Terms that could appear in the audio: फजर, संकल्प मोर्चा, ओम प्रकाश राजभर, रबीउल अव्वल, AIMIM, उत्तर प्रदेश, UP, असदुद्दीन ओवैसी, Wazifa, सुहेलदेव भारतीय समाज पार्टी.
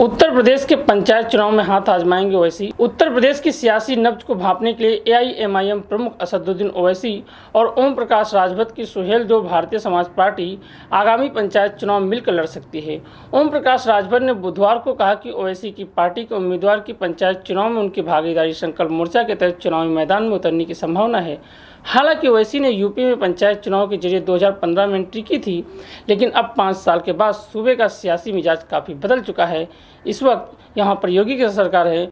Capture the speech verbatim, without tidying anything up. उत्तर प्रदेश के पंचायत चुनाव में हाथ आजमाएंगे ओवैसी। उत्तर प्रदेश की सियासी नब्ज को भांपने के लिए ए आई एम आई एम प्रमुख असदुद्दीन ओवैसी और ओम प्रकाश राजभर की सुहेलदेव भारतीय समाज पार्टी आगामी पंचायत चुनाव मिलकर लड़ सकती है। ओम प्रकाश राजभर ने बुधवार को कहा कि ओवैसी की पार्टी के उम्मीदवार की पंचायत चुनाव में उनकी भागीदारी संकल्प मोर्चा के तहत चुनावी मैदान में उतरने की संभावना है। हालांकि ओवैसी ने यूपी में पंचायत चुनाव के जरिए दो हज़ार पंद्रह में एंट्री की थी, लेकिन अब पाँच साल के बाद सूबे का सियासी मिजाज काफ़ी बदल चुका है। इस वक्त यहाँ पर योगी की सरकार है।